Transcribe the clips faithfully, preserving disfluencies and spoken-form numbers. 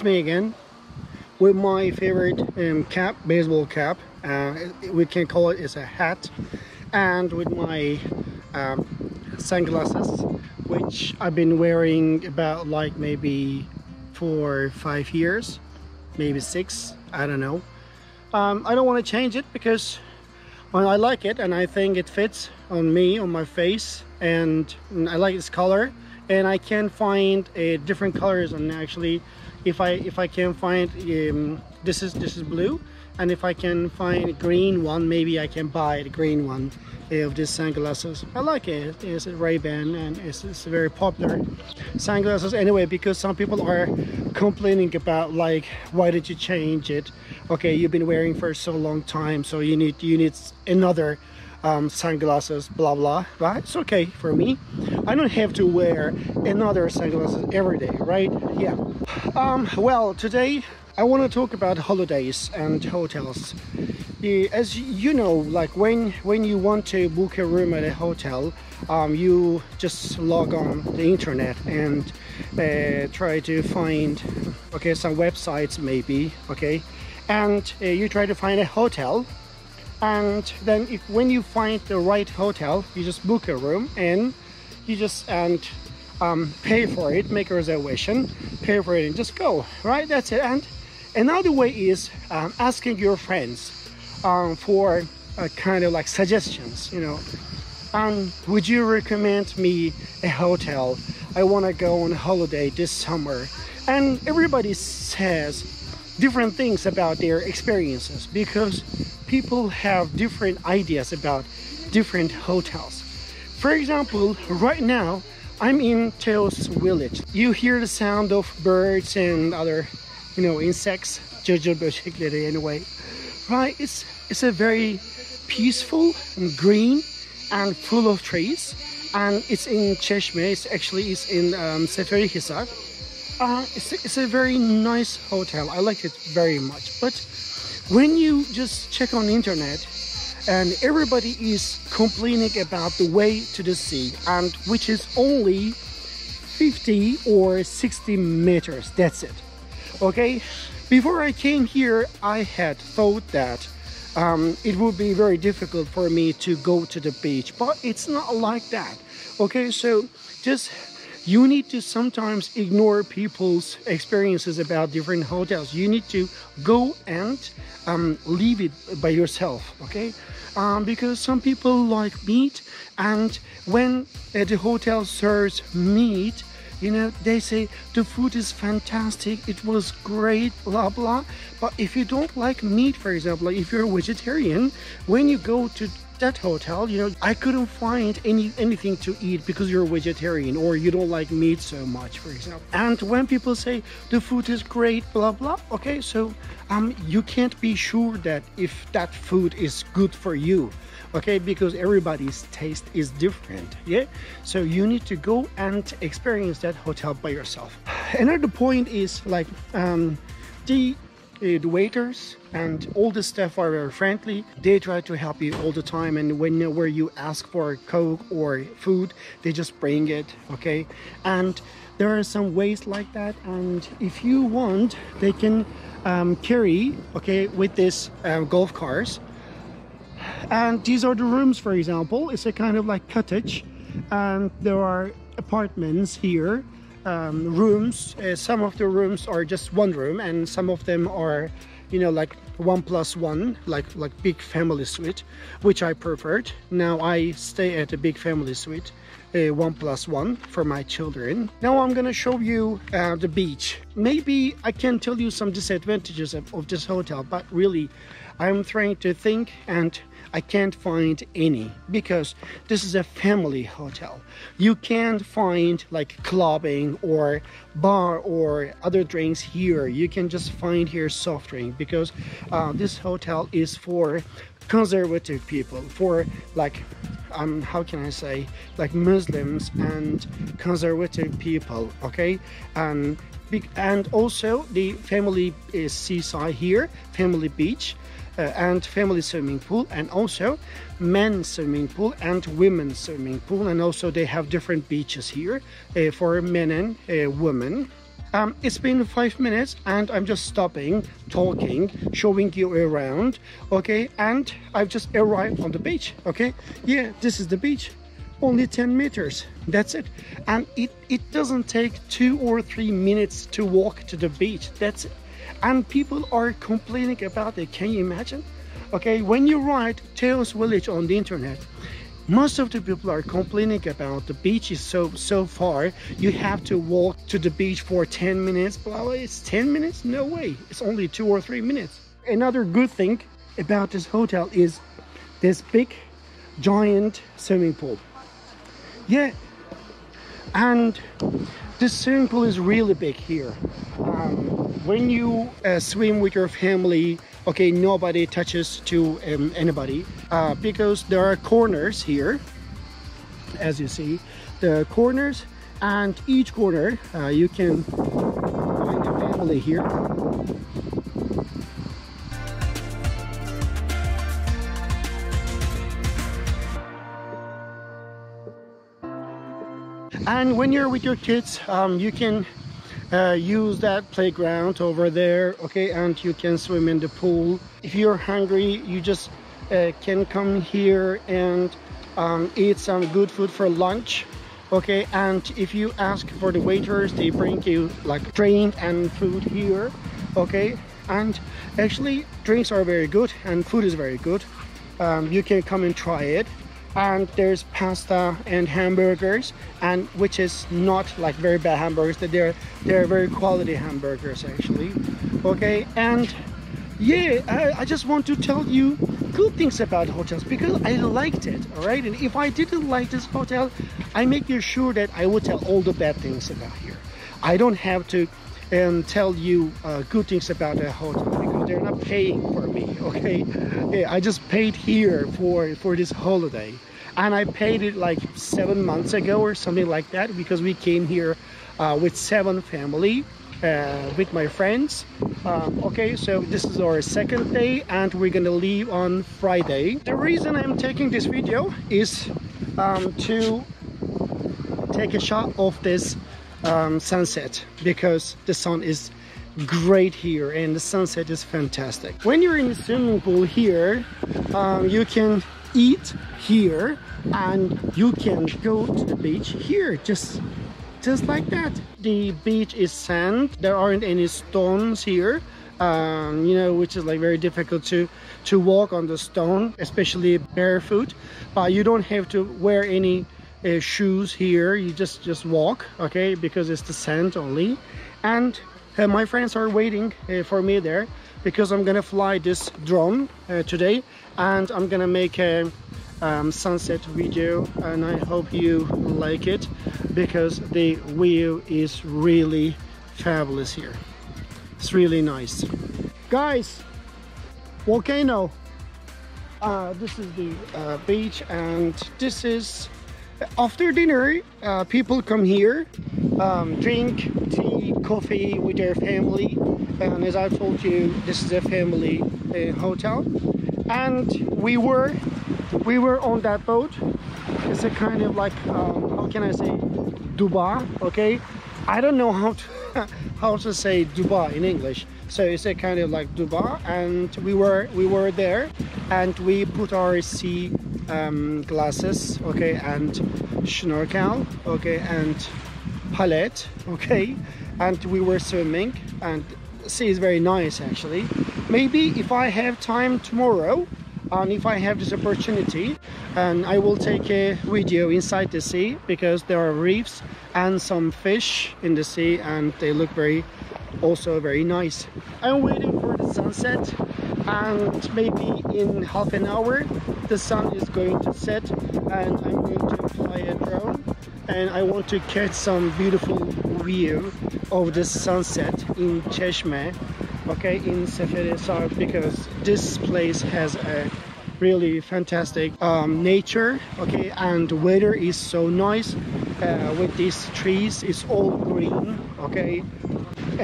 it's me again with my favorite um, cap, baseball cap. Uh, we can call it it's a hat, and with my um, sunglasses, which I've been wearing about like maybe four or five years, maybe six, I don't know. Um, I don't want to change it because, well, I like it and I think it fits on me, on my face, and I like its color. And I can find uh, different colors. And actually, if I if I can find um, this is this is blue, and if I can find a green one, maybe I can buy the green one uh, of these sunglasses. I like it. It's a Ray-Ban, and it's, it's very popular sunglasses anyway. Because some people are complaining about like, why did you change it? Okay, you've been wearing for so long time, so you need you need another. Um, sunglasses, blah blah, but it's okay for me. I don't have to wear another sunglasses every day, right? Yeah. Um, well, today I want to talk about holidays and hotels. As you know, like when when you want to book a room at a hotel, um, you just log on the internet and uh, try to find okay some websites maybe, okay, and uh, you try to find a hotel. And then if, when you find the right hotel, you just book a room and you just and um, pay for it, make a reservation, pay for it and just go, right? That's it. And another way is um, asking your friends um, for uh, kind of like suggestions, you know. Um, would you recommend me a hotel? I want to go on holiday this summer. And everybody says different things about their experiences because people have different ideas about different hotels. For example, right now I'm in Teos Village. You hear the sound of birds and other, you know, insects. Anyway, right? It's it's a very peaceful and green and full of trees, and it's in Çeşme. It's actually it's in um, Seferihisar. Uh, it's, it's a very nice hotel. I like it very much, but. When you just check on the internet and everybody is complaining about the way to the sea, and which is only fifty or sixty meters, that's it. Okay, before I came here I had thought that um, it would be very difficult for me to go to the beach, but it's not like that. Okay, so just you need to sometimes ignore people's experiences about different hotels. You need to go and um, leave it by yourself, okay? Um, because some people like meat, and when uh, the hotel serves meat, you know, they say the food is fantastic, it was great, blah blah. But if you don't like meat, for example, like if you're a vegetarian, when you go to that hotel, you know, I couldn't find any anything to eat because you're a vegetarian or you don't like meat so much, for example. And when people say the food is great, blah blah, okay, so um you can't be sure that if that food is good for you, okay, because everybody's taste is different. Yeah, so you need to go and experience that hotel by yourself. Another point is like um the Uh, the waiters and all the staff are very friendly. They try to help you all the time, and whenever you ask for Coke or food, they just bring it, okay? And there are some ways like that, and if you want, they can um, carry, okay, with this um, golf cars. And these are the rooms, for example. It's a kind of like cottage, and there are apartments here. Um, rooms, uh, some of the rooms are just one room, and some of them are, you know, like one plus one, like like big family suite, which I preferred. Now I stay at a big family suite, uh, one plus one for my children. Now I'm gonna show you uh, the beach. Maybe I can tell you some disadvantages of, of this hotel, but really I'm trying to think and I can't find any, because this is a family hotel. You can't find like clubbing or bar or other drinks here. You can just find here soft drink, because uh, this hotel is for conservative people, for like um how can I say, like Muslims and conservative people, okay? um and also the family is seaside here, family beach, Uh, and family swimming pool, and also men's swimming pool and women's swimming pool, and also they have different beaches here uh, for men and uh, women. Um, it's been five minutes and I'm just stopping, talking, showing you around, okay? And I've just arrived on the beach, okay? Yeah, this is the beach, only ten meters, that's it. And it, it doesn't take two or three minutes to walk to the beach, that's it. And people are complaining about it, can you imagine? Okay, when you write Teos Village on the internet, most of the people are complaining about the beach is so so far, you have to walk to the beach for ten minutes, blah blah. It's ten minutes? No way, it's only two or three minutes. Another good thing about this hotel is this big giant swimming pool. Yeah, and this swimming pool is really big here. Um, when you uh, swim with your family, okay, nobody touches to um, anybody uh, because there are corners here, as you see, the corners, and each corner uh, you can find a family here. And when you're with your kids, um, you can Uh, use that playground over there, okay, and you can swim in the pool. If you're hungry, you just uh, can come here and um, eat some good food for lunch, okay. And if you ask for the waiters, they bring you like drink and food here, okay. And actually drinks are very good and food is very good. Um, you can come and try it. And there's pasta and hamburgers, and which is not like very bad hamburgers, that they're they're very quality hamburgers actually, okay. And yeah, I, I just want to tell you good things about hotels because I liked it, all right. And if I didn't like this hotel, I make you sure that I would tell all the bad things about here. I don't have to um, tell you uh, good things about a hotel because they're not paying for me, okay. Yeah, I just paid here for for this holiday, and I paid it like seven months ago or something like that, because we came here uh, with seven family, uh, with my friends, um, okay. So this is our second day and we're gonna leave on Friday. The reason I'm taking this video is um, to take a shot of this um, sunset, because the sun is great here and the sunset is fantastic. When you're in the swimming pool here, um, you can eat here and you can go to the beach here, just just like that. The beach is sand, there aren't any stones here, um, you know, which is like very difficult to to walk on the stone, especially barefoot. But you don't have to wear any uh, shoes here, you just just walk, okay, because it's the sand only. And Uh, my friends are waiting uh, for me there, because I'm gonna fly this drone uh, today, and I'm gonna make a um, sunset video, and I hope you like it because the view is really fabulous here. It's really nice, guys. Volcano. Uh, this is the uh, beach, and this is after dinner. Uh, people come here, um, drink tea, coffee with their family, and as I told you, this is a family uh, hotel. And we were we were on that boat. It's a kind of like um, how can I say, Dubai, okay. I don't know how to how to say Dubai in English, so it's a kind of like Dubai. And we were we were there, and we put our sea um, glasses, okay, and snorkel, okay, and palette, okay, and we were swimming, and the sea is very nice actually. Maybe if I have time tomorrow, and if I have this opportunity, and I will take a video inside the sea, because there are reefs and some fish in the sea, and they look very also very nice. I'm waiting for the sunset, and maybe in half an hour the sun is going to set, and I'm going to fly a drone, and I want to catch some beautiful view of the sunset in Çeşme, okay, in Seferihisar, because this place has a really fantastic um, nature, okay, and the weather is so nice uh, with these trees, it's all green, okay.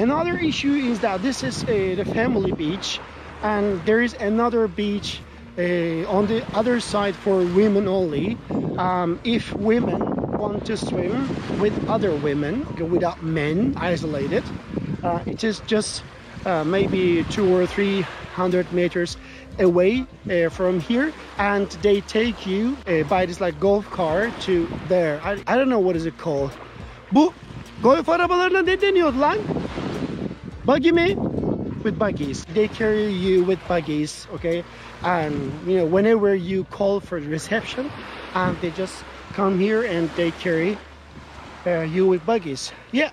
Another issue is that this is a, the family beach, and there is another beach uh, on the other side for women only. Um, if women want to swim with other women, without men, isolated. Uh, it is just uh, maybe two or three hundred meters away uh, from here, and they take you uh, by this like golf car to there. I, I don't know what is it called. Bu golf arabalarına ne deniyordu lan? Buggy mi? With buggies. They carry you with buggies, okay? And you know, whenever you call for reception, and they just come here and they carry uh, you with buggies. Yeah.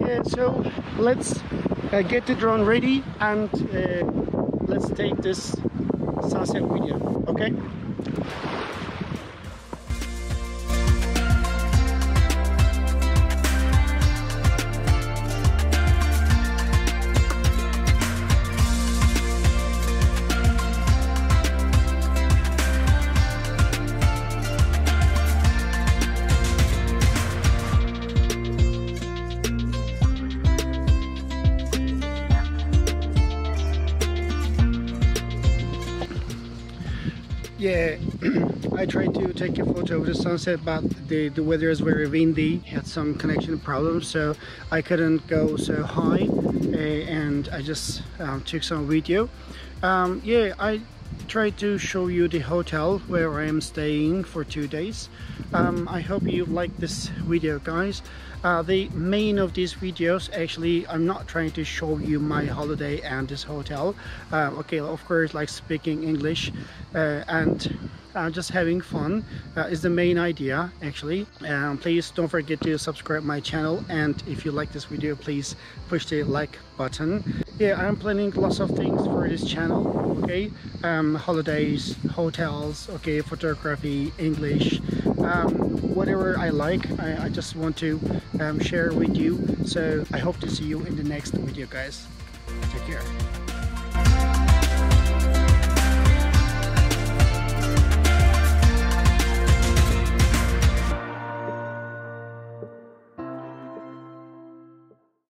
Yeah, so let's uh, get the drone ready and uh, let's take this sunset video, okay? Yeah, I tried to take a photo of the sunset, but the, the weather is very windy. Had some connection problems, so I couldn't go so high, uh, and I just um, took some video. Um, yeah, I tried to show you the hotel where I am staying for two days. Um, I hope you like this video, guys. Uh, the main of these videos, actually, I'm not trying to show you my holiday and this hotel. Uh, okay, of course, like speaking English uh, and uh, just having fun uh, is the main idea, actually. Um, please don't forget to subscribe my channel, and if you like this video, please push the like button. Yeah, I'm planning lots of things for this channel, okay? Um, holidays, hotels, okay, photography, English, um, whatever I like, I, I just want to um, share with you. So I hope to see you in the next video, guys. Take care.